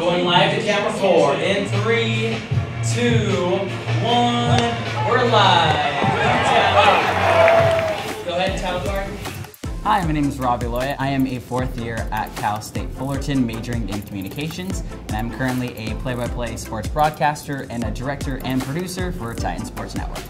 Going live to camera 4 in 3, 2, 1. We're live. Go ahead and tell the party. Hi, my name is Robbie Loya. I am a 4th year at Cal State Fullerton, majoring in communications, and I'm currently a play-by-play sports broadcaster and a director and producer for Titan Sports Network.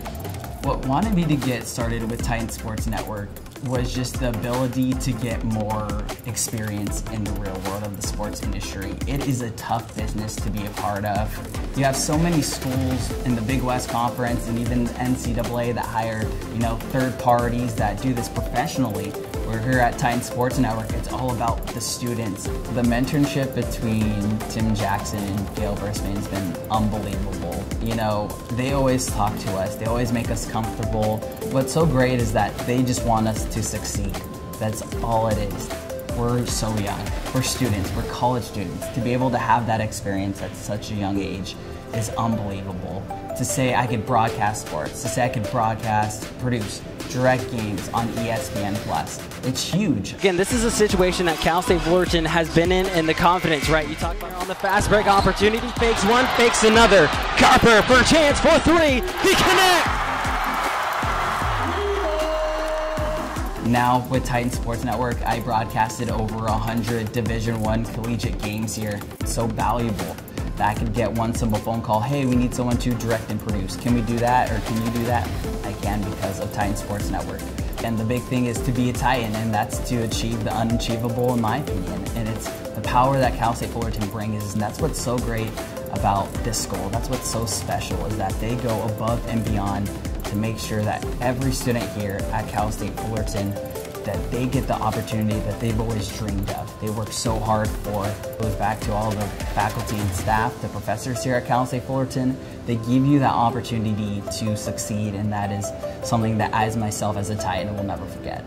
What wanted me to get started with Titan Sports Network was just the ability to get more experience in the real world of the sports industry. It is a tough business to be a part of. You have so many schools in the Big West Conference and even the NCAA that hire, third parties that do this professionally. We're here at Titan Sports Network. It's all about the students. The mentorship between Tim Jackson and Gail Bernstein has been unbelievable. They always talk to us. They always make us comfortable. What's so great is that they just want us to succeed. That's all it is. We're so young. We're students. We're college students. To be able to have that experience at such a young age is unbelievable. To say I could broadcast sports, to say I could broadcast, produce, direct games on ESPN+. It's huge. Again, this is a situation that Cal State Fullerton has been in the confidence, right? You talk about on the fast break opportunity, fakes one, fakes another. Copper for a chance for 3, he connects! Now with Titan Sports Network, I broadcasted over 100 Division I collegiate games here. It's so valuable that I could get one simple phone call, hey, we need someone to direct and produce. Can we do that, or can you do that? I can, because of Titan Sports Network. And the big thing is to be a Titan, and that's to achieve the unachievable, in my opinion. And it's the power that Cal State Fullerton brings, and that's what's so great about this school. That's what's so special, is that they go above and beyond to make sure that every student here at Cal State Fullerton, that they get the opportunity that they've always dreamed of. They work so hard for it. It goes back to all the faculty and staff, the professors here at Cal State Fullerton. They give you that opportunity to succeed, and that is something that I, as myself as a Titan, will never forget.